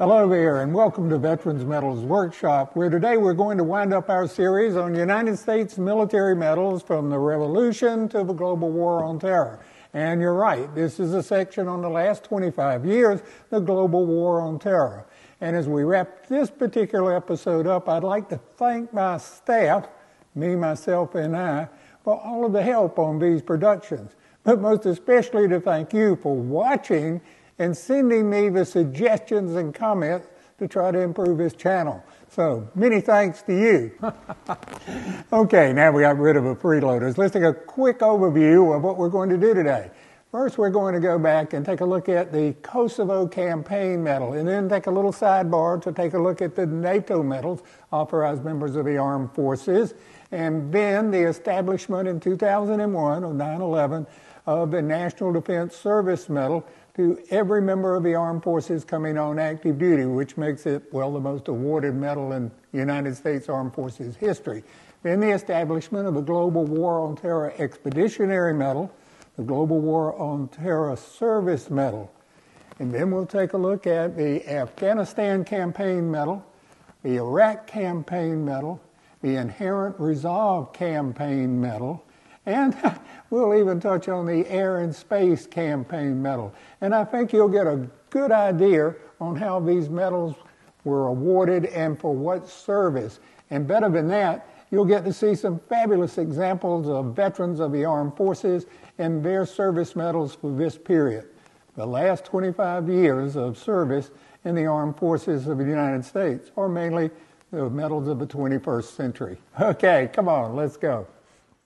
Hello there, and welcome to Veterans Medals Workshop, where today we're going to wind up our series on United States military medals from the Revolution to the Global War on Terror. And you're right, this is a section on the last 25 years, the Global War on Terror. And as we wrap this particular episode up, I'd like to thank my staff, me, myself, and I, for all of the help on these productions, but most especially to thank you for watching and sending me the suggestions and comments to try to improve this channel. So, many thanks to you. Okay, now we got rid of the freeloaders. Let's take a quick overview of what we're going to do today. First, we're going to go back and take a look at the Kosovo Campaign Medal, and then take a little sidebar to take a look at the NATO medals, authorized members of the armed forces, and then the establishment in 2001 on 9/11 of the National Defense Service Medal to every member of the armed forces coming on active duty, which makes it, well, the most awarded medal in United States Armed Forces history. Then the establishment of the Global War on Terror Expeditionary Medal, the Global War on Terror Service Medal. And then we'll take a look at the Afghanistan Campaign Medal, the Iraq Campaign Medal, the Inherent Resolve Campaign Medal, and we'll even touch on the Air and Space Campaign Medal. And I think you'll get a good idea on how these medals were awarded and for what service. And better than that, you'll get to see some fabulous examples of veterans of the armed forces and their service medals for this period, the last 25 years of service in the armed forces of the United States, or mainly the medals of the 21st century. Okay, come on, let's go.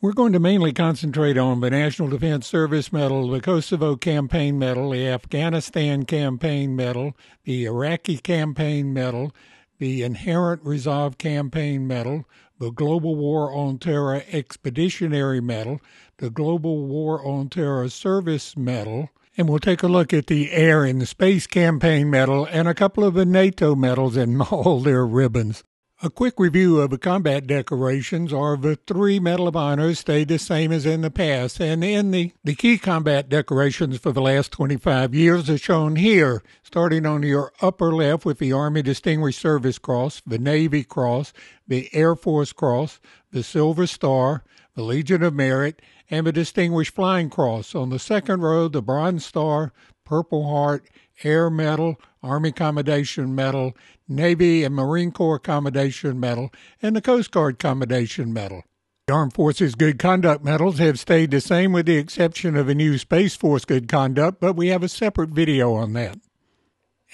We're going to mainly concentrate on the National Defense Service Medal, the Kosovo Campaign Medal, the Afghanistan Campaign Medal, the Iraqi Campaign Medal, the Inherent Resolve Campaign Medal, the Global War on Terror Expeditionary Medal, the Global War on Terror Service Medal, and we'll take a look at the Air and Space Campaign Medal and a couple of the NATO medals and all their ribbons. A quick review of the combat decorations are the three Medal of Honors stayed the same as in the past, and in the key combat decorations for the last 25 years are shown here, starting on your upper left with the Army Distinguished Service Cross, the Navy Cross, the Air Force Cross, the Silver Star, the Legion of Merit, and the Distinguished Flying Cross. On the second row, the Bronze Star, Purple Heart, Air Medal, Army Commendation Medal, Navy and Marine Corps Commendation Medal, and the Coast Guard Commendation Medal. The Armed Forces Good Conduct medals have stayed the same with the exception of a new Space Force Good Conduct, but we have a separate video on that.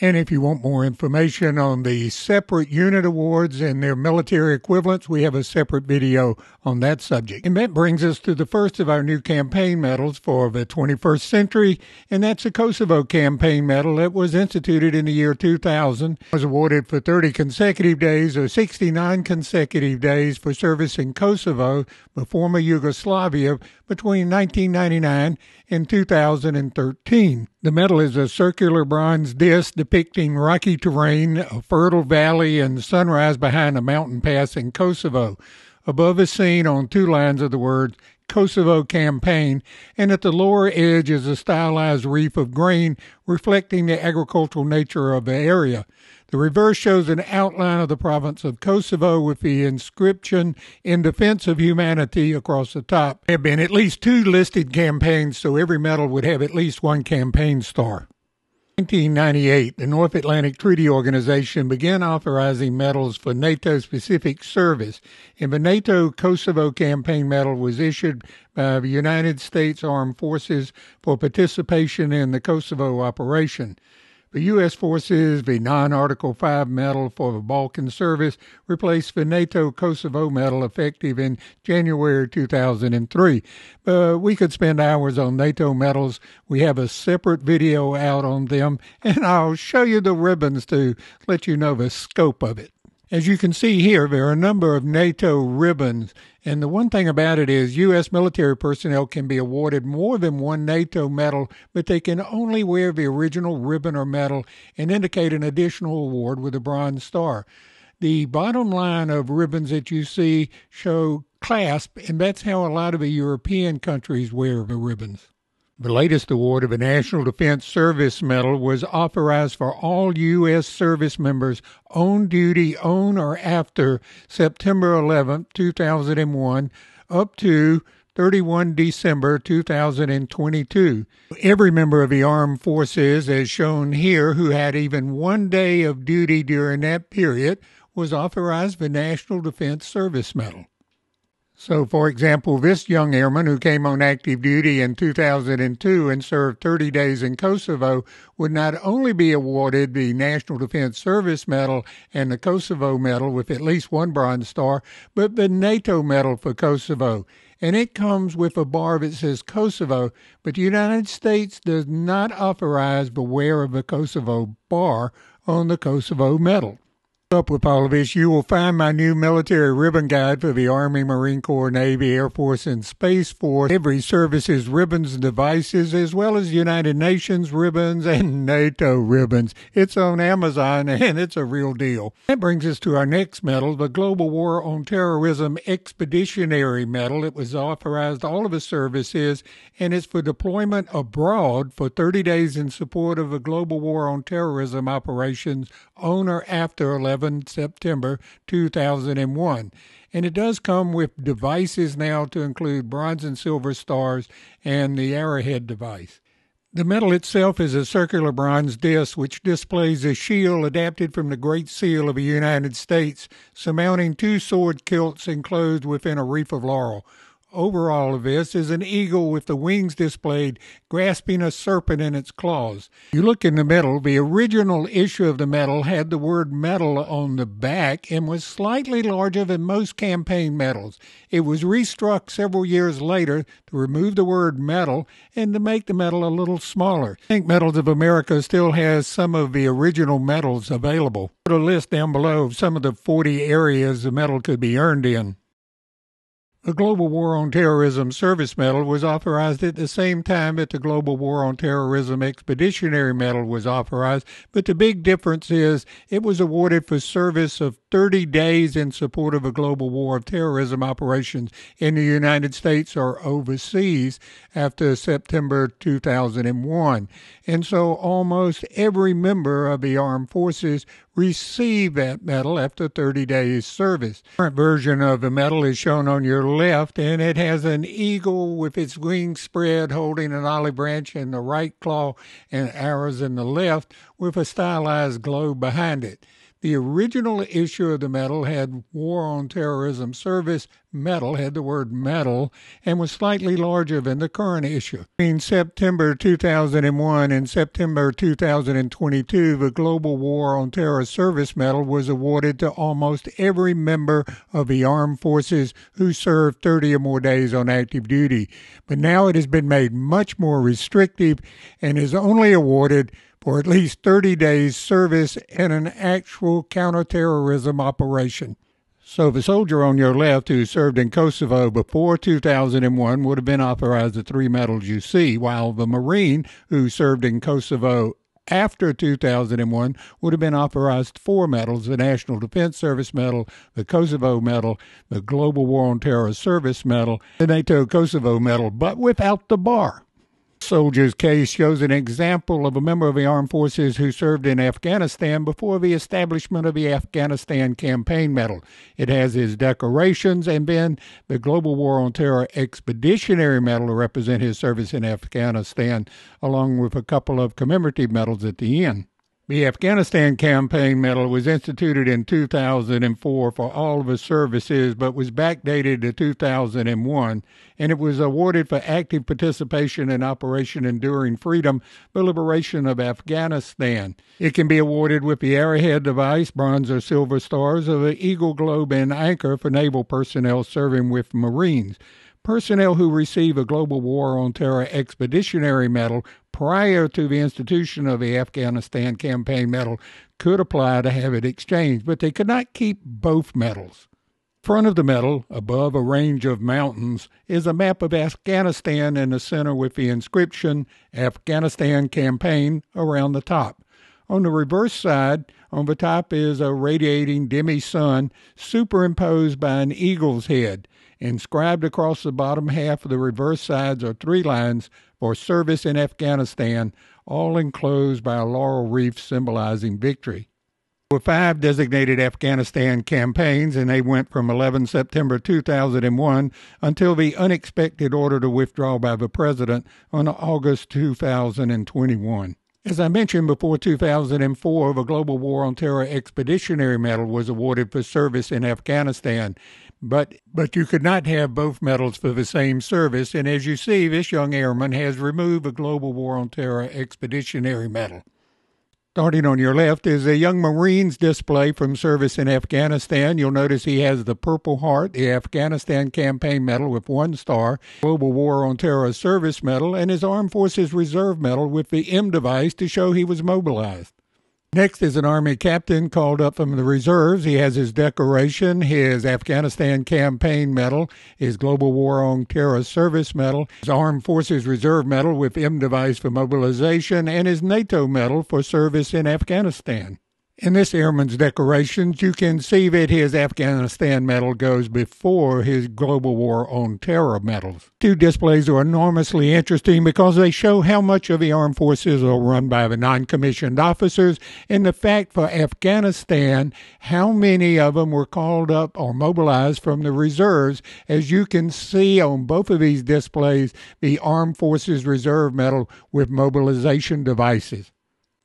And if you want more information on the separate unit awards and their military equivalents, we have a separate video on that subject. And that brings us to the first of our new campaign medals for the 21st century, and that's the Kosovo Campaign Medal that was instituted in the year 2000. It was awarded for 30 consecutive days or 69 consecutive days for service in Kosovo, the former Yugoslavia, between 1999 and 2013. The medal is a circular bronze disc depicting rocky terrain, a fertile valley, and sunrise behind a mountain pass in Kosovo. Above is seen on two lines of the words Kosovo Campaign, and at the lower edge is a stylized wreath of grain reflecting the agricultural nature of the area. The reverse shows an outline of the province of Kosovo with the inscription "In Defense of Humanity" across the top. There have been at least two listed campaigns, so every medal would have at least one campaign star. In 1998, the North Atlantic Treaty Organization began authorizing medals for NATO-specific service, and the NATO Kosovo Campaign Medal was issued by the United States Armed Forces for participation in the Kosovo operation. The U.S. Forces, the non-Article 5 Medal for the Balkan service, replaced the NATO Kosovo Medal effective in January 2003. But we could spend hours on NATO medals. We have a separate video out on them, and I'll show you the ribbons to let you know the scope of it. As you can see here, there are a number of NATO ribbons, and the one thing about it is U.S. military personnel can be awarded more than one NATO medal, but they can only wear the original ribbon or medal and indicate an additional award with a Bronze Star. The bottom line of ribbons that you see show clasp, and that's how a lot of the European countries wear the ribbons. The latest award of a National Defense Service Medal was authorized for all U.S. service members on duty on or after September 11, 2001, up to 31 December 2022. Every member of the armed forces, as shown here, who had even one day of duty during that period, was authorized the National Defense Service Medal. So, for example, this young airman who came on active duty in 2002 and served 30 days in Kosovo would not only be awarded the National Defense Service Medal and the Kosovo Medal with at least one Bronze Star, but the NATO Medal for Kosovo. And it comes with a bar that says Kosovo, but the United States does not authorize the wear of a Kosovo bar on the Kosovo Medal. Up with all of this, you will find my new military ribbon guide for the Army, Marine Corps, Navy, Air Force, and Space Force. Every service's ribbons, devices, as well as United Nations ribbons and NATO ribbons. It's on Amazon, and it's a real deal. That brings us to our next medal, the Global War on Terrorism Expeditionary Medal. It was authorized to all of the services, and it's for deployment abroad for 30 days in support of the Global War on Terrorism operations on or after 11 September 2001, and it does come with devices now to include bronze and silver stars and the arrowhead device. The medal itself is a circular bronze disc which displays a shield adapted from the Great Seal of the United States, surmounting two sword kilts enclosed within a wreath of laurel. Over all of this is an eagle with the wings displayed, grasping a serpent in its claws. You look in the medal, the original issue of the medal had the word medal on the back and was slightly larger than most campaign medals. It was restruck several years later to remove the word medal and to make the medal a little smaller. I think Medals of America still has some of the original medals available. Put a list down below of some of the 40 areas the medal could be earned in. The Global War on Terrorism Service Medal was authorized at the same time that the Global War on Terrorism Expeditionary Medal was authorized, but the big difference is it was awarded for service of 30 days in support of a global war of terrorism operations in the United States or overseas after September 2001. And so almost every member of the armed forces receive that medal after 30 days service. The current version of the medal is shown on your left, and it has an eagle with its wings spread holding an olive branch in the right claw and arrows in the left with a stylized globe behind it. The original issue of the medal had War on Terrorism Service Medal, had the word medal, and was slightly larger than the current issue. Between September 2001 and September 2022, the Global War on Terror Service Medal was awarded to almost every member of the armed forces who served 30 or more days on active duty. But now it has been made much more restrictive and is only awarded for at least 30 days service in an actual counterterrorism operation. So the soldier on your left who served in Kosovo before 2001 would have been authorized the three medals you see, while the Marine who served in Kosovo after 2001 would have been authorized four medals, the National Defense Service Medal, the Kosovo Medal, the Global War on Terror Service Medal, the NATO Kosovo Medal, but without the bar. Soldier's case shows an example of a member of the armed forces who served in Afghanistan before the establishment of the Afghanistan Campaign Medal. It has his decorations, and then the Global War on Terror Expeditionary Medal to represent his service in Afghanistan, along with a couple of commemorative medals at the end. The Afghanistan Campaign Medal was instituted in 2004 for all of the services, but was backdated to 2001, and it was awarded for active participation in Operation Enduring Freedom, the liberation of Afghanistan. It can be awarded with the arrowhead device, bronze or silver stars, or the Eagle Globe and Anchor for naval personnel serving with Marines. Personnel who receive a Global War on Terror Expeditionary Medal prior to the institution of the Afghanistan Campaign Medal could apply to have it exchanged, but they could not keep both medals. In front of the medal, above a range of mountains, is a map of Afghanistan in the center with the inscription, Afghanistan Campaign, around the top. On the reverse side, on the top is a radiating demi-sun superimposed by an eagle's head. Inscribed across the bottom half of the reverse sides are three lines, for service in Afghanistan, all enclosed by a laurel wreath symbolizing victory. There were 5 designated Afghanistan campaigns, and they went from 11 September 2001 until the unexpected order to withdraw by the President on August 2021. As I mentioned before, 2004, the Global War on Terror Expeditionary Medal was awarded for service in Afghanistan, but you could not have both medals for the same service, and as you see, this young airman has removed the Global War on Terror Expeditionary Medal. Starting on your left is a young Marines display from service in Afghanistan. You'll notice he has the Purple Heart, the Afghanistan Campaign Medal with 1 star, Global War on Terror Service Medal, and his Armed Forces Reserve Medal with the M device to show he was mobilized. Next is an Army captain called up from the reserves. He has his decoration, his Afghanistan Campaign Medal, his Global War on Terror Service Medal, his Armed Forces Reserve Medal with M device for mobilization, and his NATO Medal for service in Afghanistan. In this airman's decorations, you can see that his Afghanistan medal goes before his Global War on Terror medals. 2 displays are enormously interesting because they show how much of the armed forces are run by the non-commissioned officers, and the fact for Afghanistan, how many of them were called up or mobilized from the reserves. As you can see on both of these displays, the Armed Forces Reserve Medal with mobilization devices.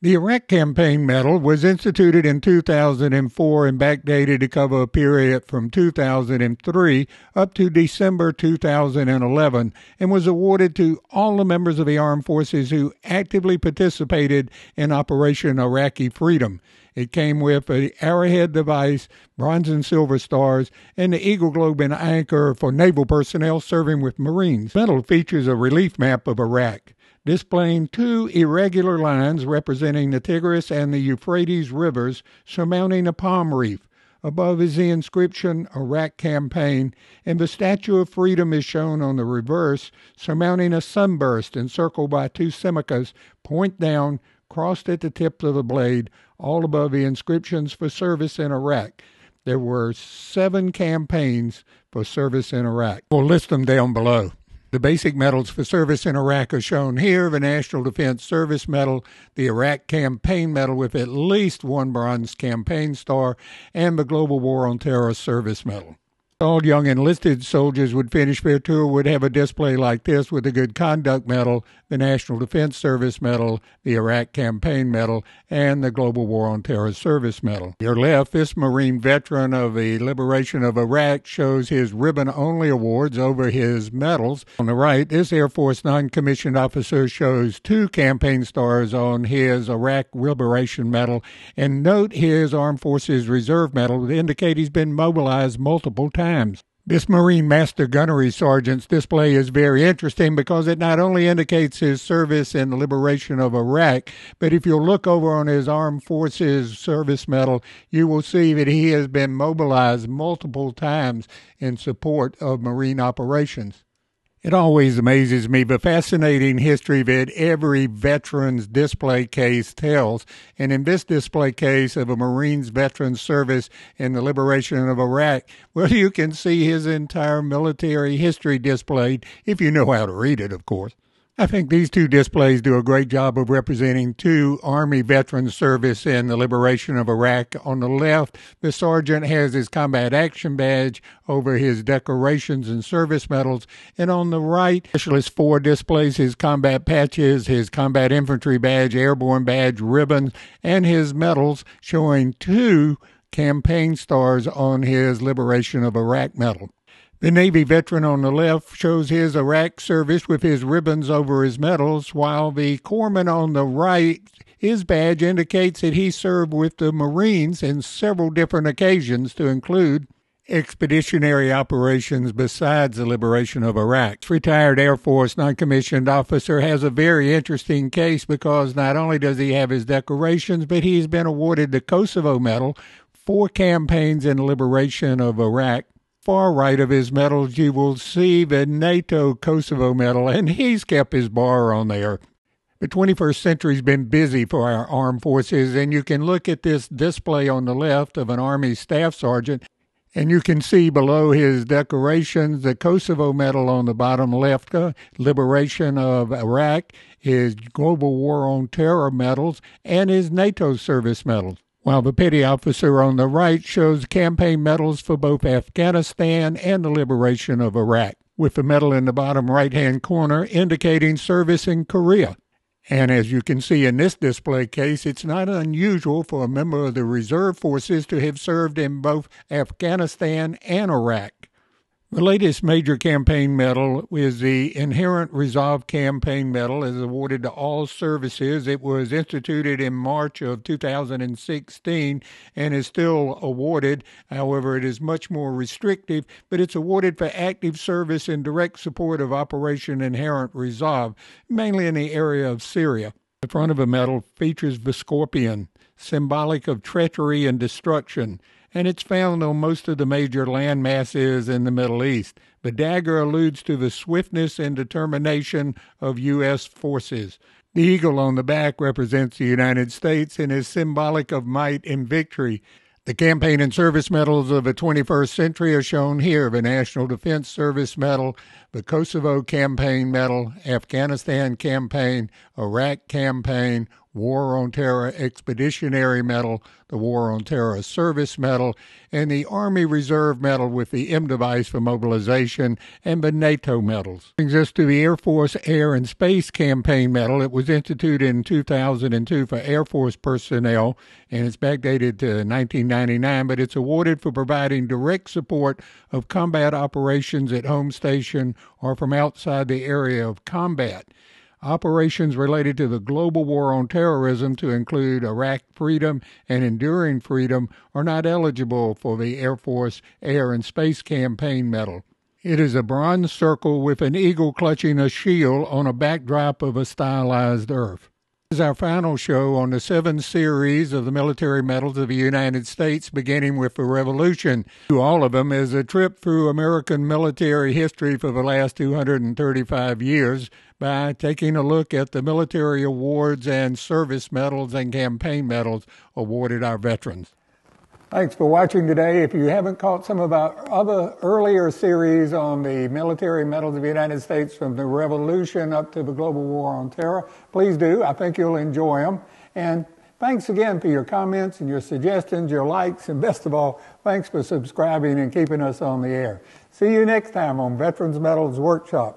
The Iraq Campaign Medal was instituted in 2004 and backdated to cover a period from 2003 up to December 2011, and was awarded to all the members of the armed forces who actively participated in Operation Iraqi Freedom. It came with an arrowhead device, bronze and silver stars, and the Eagle Globe and Anchor for naval personnel serving with Marines. The medal features a relief map of Iraq, displaying 2 irregular lines representing the Tigris and the Euphrates rivers surmounting a palm reef. Above is the inscription, Iraq Campaign, and the Statue of Freedom is shown on the reverse, surmounting a sunburst encircled by 2 simikas, point down, crossed at the tips of a blade, all above the inscriptions for service in Iraq. There were 7 campaigns for service in Iraq. We'll list them down below. The basic medals for service in Iraq are shown here, the National Defense Service Medal, the Iraq Campaign Medal with at least 1 bronze campaign star, and the Global War on Terror Service Medal. All young enlisted soldiers would finish their tour would have a display like this with the Good Conduct Medal, the National Defense Service Medal, the Iraq Campaign Medal, and the Global War on Terror Service Medal. Your left, this Marine veteran of the liberation of Iraq shows his ribbon-only awards over his medals. On the right, this Air Force non-commissioned officer shows 2 campaign stars on his Iraq Liberation Medal, and note his Armed Forces Reserve Medal to indicate he's been mobilized multiple times. This Marine Master Gunnery Sergeant's display is very interesting because it not only indicates his service in the liberation of Iraq, but if you look over on his Armed Forces Service Medal, you will see that he has been mobilized multiple times in support of Marine operations. It always amazes me the fascinating history that every veteran's display case tells, and in this display case of a Marine's veteran service in the liberation of Iraq, well, you can see his entire military history displayed, if you know how to read it, of course. I think these 2 displays do a great job of representing 2 Army veterans service in the liberation of Iraq. On the left, the sergeant has his Combat Action Badge over his decorations and service medals. And on the right, Specialist 4 displays his combat patches, his Combat Infantry Badge, Airborne Badge, ribbons, and his medals, showing 2 campaign stars on his Liberation of Iraq medal. The Navy veteran on the left shows his Iraq service with his ribbons over his medals, while the corpsman on the right, his badge indicates that he served with the Marines in several different occasions, to include expeditionary operations besides the liberation of Iraq. This retired Air Force non-commissioned officer has a very interesting case because not only does he have his decorations, but he's been awarded the Kosovo Medal, 4 campaigns in the liberation of Iraq. Far right of his medals, you will see the NATO Kosovo Medal, and he's kept his bar on there. The 21st century's been busy for our armed forces, and you can look at this display on the left of an Army staff sergeant. And you can see below his decorations, the Kosovo Medal on the bottom left, Liberation of Iraq, his Global War on Terror Medals, and his NATO Service Medals. While the petty officer on the right shows campaign medals for both Afghanistan and the liberation of Iraq, with the medal in the bottom right-hand corner indicating service in Korea. And as you can see in this display case, it's not unusual for a member of the reserve forces to have served in both Afghanistan and Iraq. The latest major campaign medal is the Inherent Resolve Campaign Medal, is awarded to all services. It was instituted in March of 2016 and is still awarded. However, it is much more restrictive, but it's awarded for active service in direct support of Operation Inherent Resolve, mainly in the area of Syria. The front of the medal features the scorpion, symbolic of treachery and destruction, and it's found on most of the major land masses in the Middle East. The dagger alludes to the swiftness and determination of U.S. forces. The eagle on the back represents the United States and is symbolic of might and victory. The campaign and service medals of the 21st century are shown here: the National Defense Service Medal, the Kosovo Campaign Medal, Afghanistan Campaign, Iraq Campaign, War on Terror Expeditionary Medal, the War on Terror Service Medal, and the Army Reserve Medal with the M device for mobilization, and the NATO medals. Brings us to the Air Force Air and Space Campaign Medal. It was instituted in 2002 for Air Force personnel, and it's backdated to 1999, but it's awarded for providing direct support of combat operations at home station or from outside the area of combat. Operations related to the global war on terrorism, to include Iraq Freedom and Enduring Freedom, are not eligible for the Air Force Air and Space Campaign Medal. It is a bronze circle with an eagle clutching a shield on a backdrop of a stylized earth. This is our final show on the 7 series of the military medals of the United States, beginning with the Revolution. To all of them is a trip through American military history for the last 235 years by taking a look at the military awards and service medals and campaign medals awarded our veterans. Thanks for watching today. If you haven't caught some of our other earlier series on the military medals of the United States from the Revolution up to the Global War on Terror, please do. I think you'll enjoy them. And thanks again for your comments and your suggestions, your likes, and best of all, thanks for subscribing and keeping us on the air. See you next time on Veterans Medals Workshop.